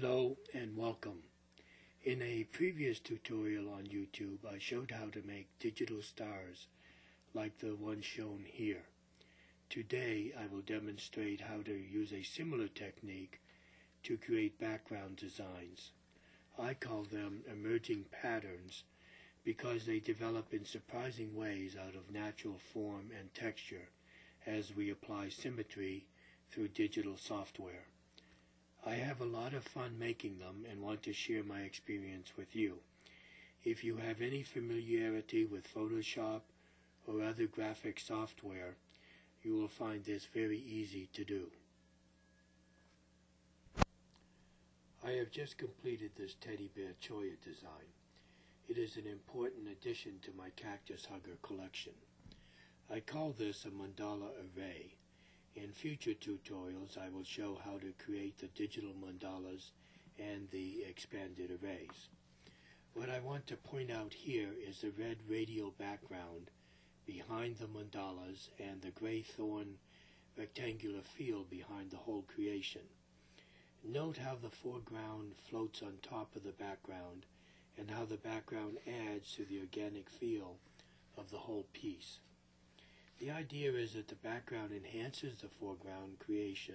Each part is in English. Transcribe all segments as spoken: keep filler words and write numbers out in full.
Hello and welcome. In a previous tutorial on YouTube, I showed how to make digital stars like the one shown here. Today, I will demonstrate how to use a similar technique to create background designs. I call them emerging patterns because they develop in surprising ways out of natural form and texture as we apply symmetry through digital software. I have a lot of fun making them and want to share my experience with you. If you have any familiarity with Photoshop or other graphic software, you will find this very easy to do. I have just completed this teddy bear cholla design. It is an important addition to my cactus hugger collection. I call this a mandala array. In future tutorials, I will show how to create the digital mandalas and the expanded arrays. What I want to point out here is the red radial background behind the mandalas and the gray thorn rectangular field behind the whole creation. Note how the foreground floats on top of the background and how the background adds to the organic feel of the whole piece. The idea is that the background enhances the foreground creation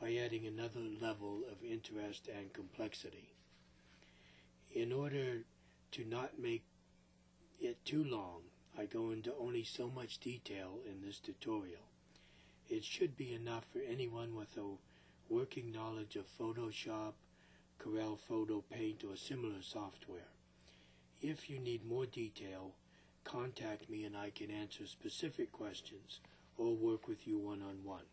by adding another level of interest and complexity. In order to not make it too long, I go into only so much detail in this tutorial. It should be enough for anyone with a working knowledge of Photoshop, Corel Photo Paint, or similar software. If you need more detail, contact me and I can answer specific questions or work with you one-on-one.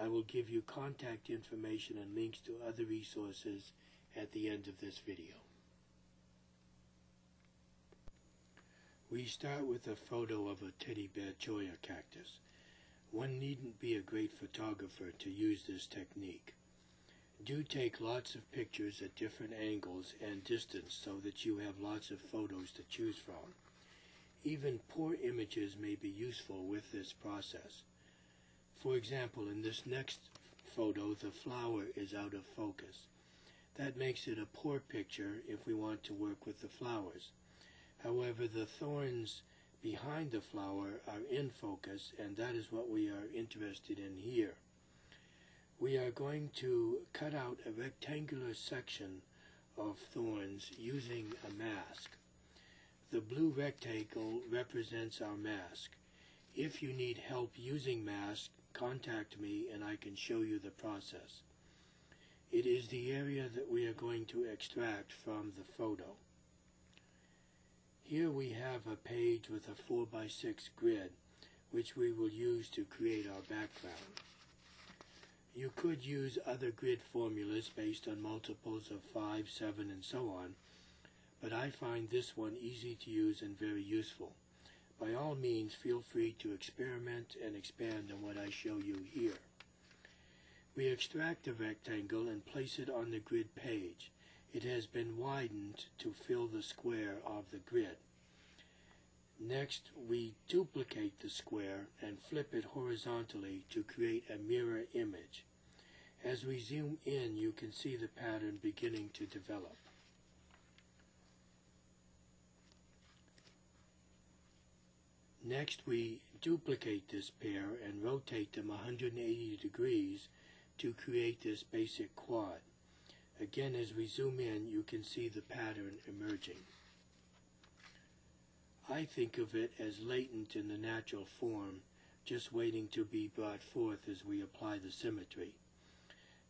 I will give you contact information and links to other resources at the end of this video. We start with a photo of a teddy bear cholla cactus. One needn't be a great photographer to use this technique. Do take lots of pictures at different angles and distance so that you have lots of photos to choose from. Even poor images may be useful with this process. For example, in this next photo, the flower is out of focus. That makes it a poor picture if we want to work with the flowers. However, the thorns behind the flower are in focus, and that is what we are interested in here. We are going to cut out a rectangular section of thorns using a mask. The blue rectangle represents our mask. If you need help using masks, contact me and I can show you the process. It is the area that we are going to extract from the photo. Here we have a page with a four by six grid, which we will use to create our background. You could use other grid formulas based on multiples of five, seven, and so on, but I find this one easy to use and very useful. By all means, feel free to experiment and expand on what I show you here. We extract the rectangle and place it on the grid page. It has been widened to fill the square of the grid. Next, we duplicate the square and flip it horizontally to create a mirror image. As we zoom in, you can see the pattern beginning to develop. Next, we duplicate this pair and rotate them one hundred eighty degrees to create this basic quad. Again, as we zoom in, you can see the pattern emerging. I think of it as latent in the natural form, just waiting to be brought forth as we apply the symmetry.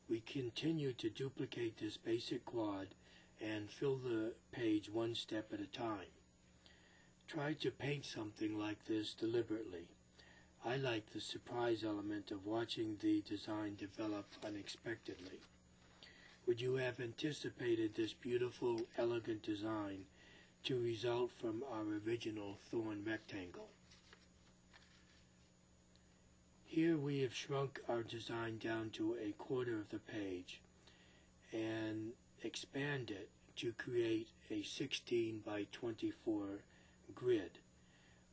We continue to duplicate this basic quad and fill the page one step at a time. Try to paint something like this deliberately. I like the surprise element of watching the design develop unexpectedly. Would you have anticipated this beautiful, elegant design to result from our original thorn rectangle? Here we have shrunk our design down to a quarter of the page and expand it to create a sixteen by twenty-four grid.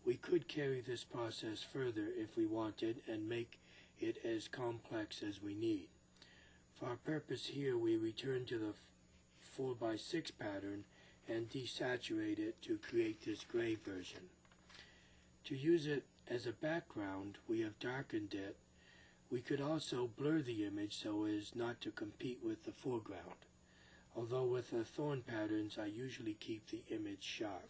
We could carry this process further if we wanted and make it as complex as we need. For our purpose here, we return to the four by six pattern and desaturate it to create this gray version. To use it as a background, we have darkened it. We could also blur the image so as not to compete with the foreground. Although with the thorn patterns, I usually keep the image sharp.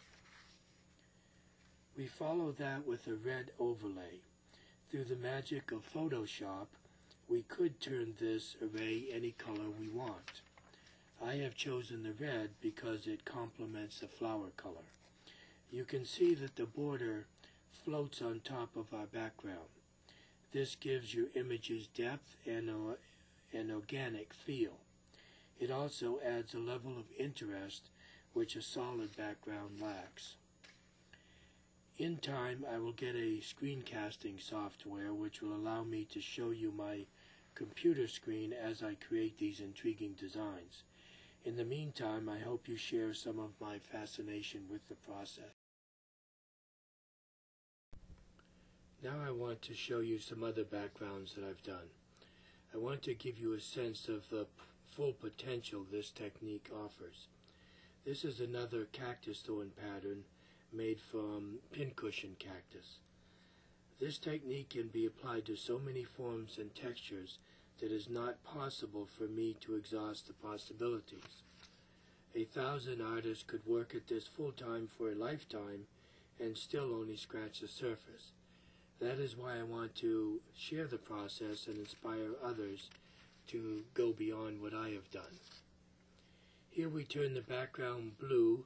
We follow that with a red overlay. Through the magic of Photoshop, we could turn this array any color we want. I have chosen the red because it complements the flower color. You can see that the border floats on top of our background. This gives your images depth and uh, an organic feel. It also adds a level of interest which a solid background lacks. In time, I will get a screencasting software which will allow me to show you my computer screen as I create these intriguing designs. In the meantime, I hope you share some of my fascination with the process. Now I want to show you some other backgrounds that I've done. I want to give you a sense of the full potential this technique offers. This is another cactus thorn pattern made from pincushion cactus. This technique can be applied to so many forms and textures that it is not possible for me to exhaust the possibilities. A thousand artists could work at this full-time for a lifetime and still only scratch the surface. That is why I want to share the process and inspire others to go beyond what I have done. Here we turn the background blue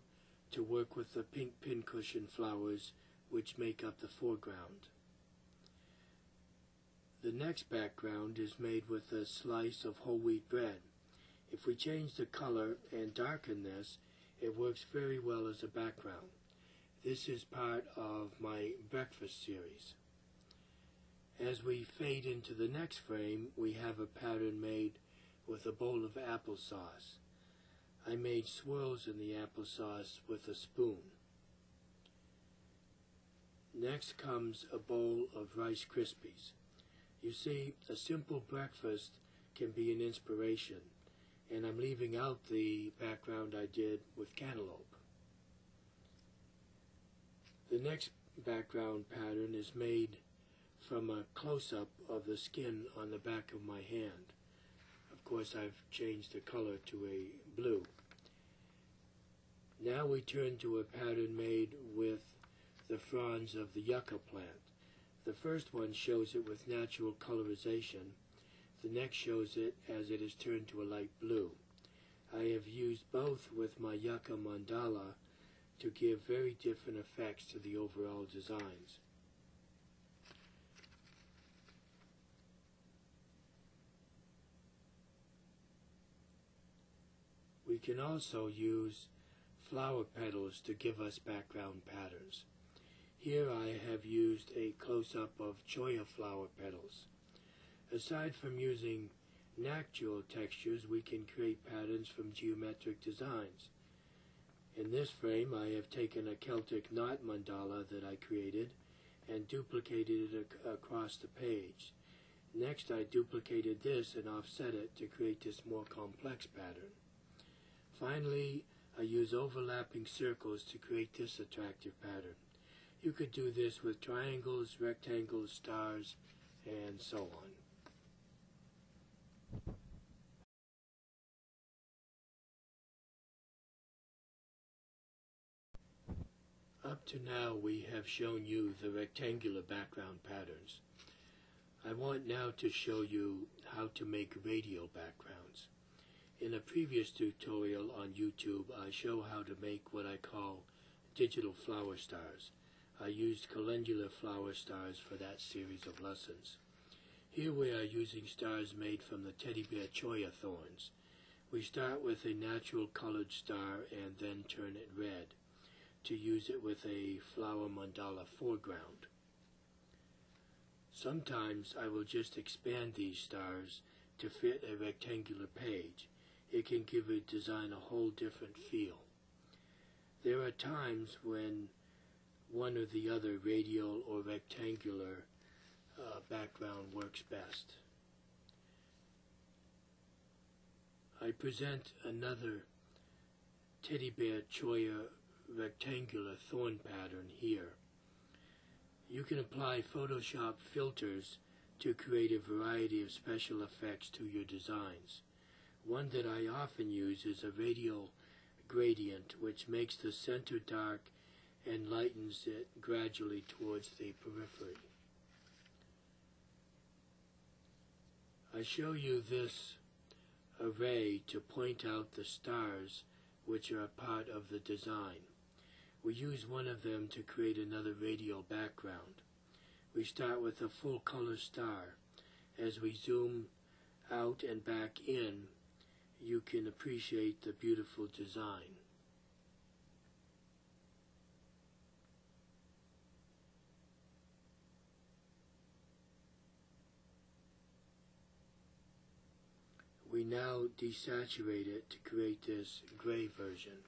to work with the pink pincushion flowers which make up the foreground. The next background is made with a slice of whole wheat bread. If we change the color and darken this, it works very well as a background. This is part of my breakfast series. As we fade into the next frame, we have a pattern made with a bowl of applesauce. I made swirls in the applesauce with a spoon. Next comes a bowl of Rice Krispies. You see, a simple breakfast can be an inspiration, and I'm leaving out the background I did with cantaloupe. The next background pattern is made from a close-up of the skin on the back of my hand. Of course, I've changed the color to a blue. Now we turn to a pattern made with the fronds of the yucca plant. The first one shows it with natural colorization. The next shows it as it is turned to a light blue. I have used both with my yucca mandala to give very different effects to the overall designs. We can also use flower petals to give us background patterns. Here I have used a close-up of cholla flower petals. Aside from using natural textures, we can create patterns from geometric designs. In this frame, I have taken a Celtic knot mandala that I created and duplicated it ac across the page. Next, I duplicated this and offset it to create this more complex pattern. Finally, I use overlapping circles to create this attractive pattern. You could do this with triangles, rectangles, stars, and so on. Up to now, we have shown you the rectangular background patterns. I want now to show you how to make radial backgrounds. In a previous tutorial on YouTube, I show how to make what I call digital flower stars. I used calendula flower stars for that series of lessons. Here we are using stars made from the teddy bear cholla thorns. We start with a natural colored star and then turn it red to use it with a flower mandala foreground. Sometimes I will just expand these stars to fit a rectangular page. It can give a design a whole different feel. There are times when one or the other radial or rectangular uh, background works best. I present another teddy bear cholla rectangular thorn pattern here. You can apply Photoshop filters to create a variety of special effects to your designs. One that I often use is a radial gradient, which makes the center dark and lightens it gradually towards the periphery. I show you this array to point out the stars which are a part of the design. We use one of them to create another radial background. We start with a full color star. As we zoom out and back in, you can appreciate the beautiful design. We now desaturate it to create this gray version.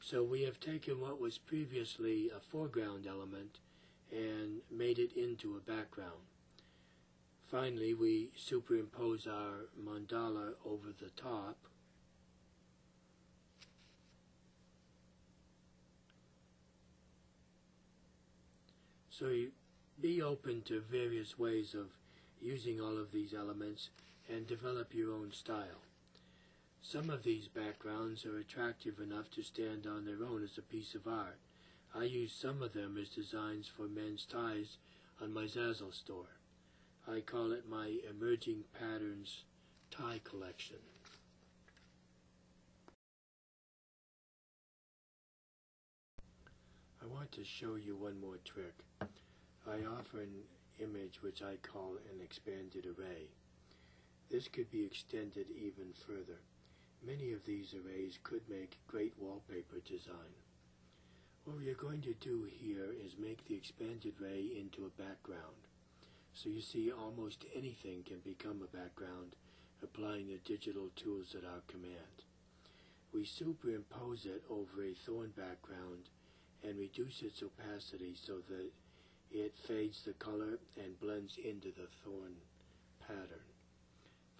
So we have taken what was previously a foreground element and made it into a background. Finally, we superimpose our mandala over the top. So you be open to various ways of using all of these elements and develop your own style. Some of these backgrounds are attractive enough to stand on their own as a piece of art. I use some of them as designs for men's ties on my Zazzle store. I call it my Emerging Patterns tie collection. I want to show you one more trick. I offer an image which I call an expanded array. This could be extended even further. Many of these arrays could make great wallpaper design. What we are going to do here is make the expanded array into a background. So you see, almost anything can become a background applying the digital tools at our command. We superimpose it over a thorn background and reduce its opacity so that it fades the color and blends into the thorn pattern.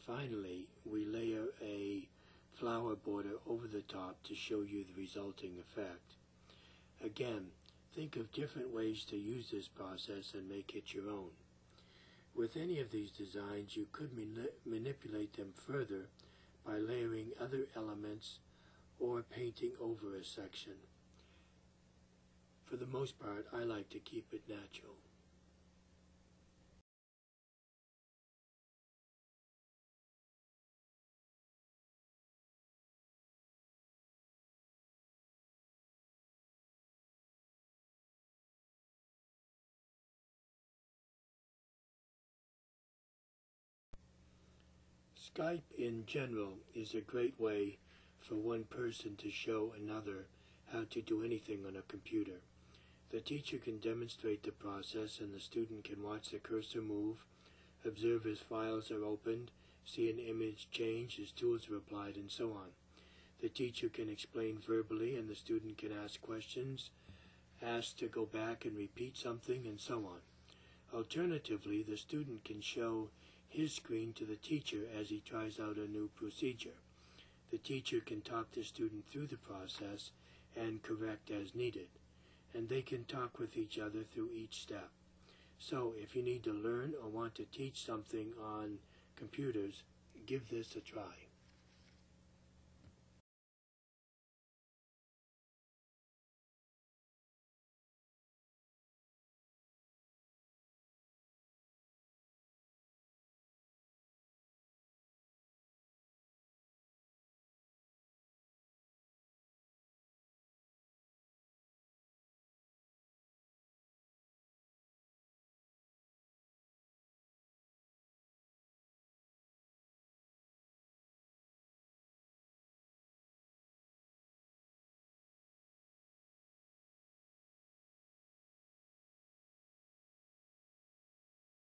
Finally, we layer a flower border over the top to show you the resulting effect. Again, think of different ways to use this process and make it your own. With any of these designs, you could mani- manipulate them further by layering other elements or painting over a section. For the most part, I like to keep it natural. Skype in general is a great way for one person to show another how to do anything on a computer. The teacher can demonstrate the process and the student can watch the cursor move, observe as files are opened, see an image change as tools are applied, and so on. The teacher can explain verbally and the student can ask questions, ask to go back and repeat something, and so on. Alternatively, the student can show his screen to the teacher as he tries out a new procedure. The teacher can talk the student through the process and correct as needed, and they can talk with each other through each step. So if you need to learn or want to teach something on computers, give this a try.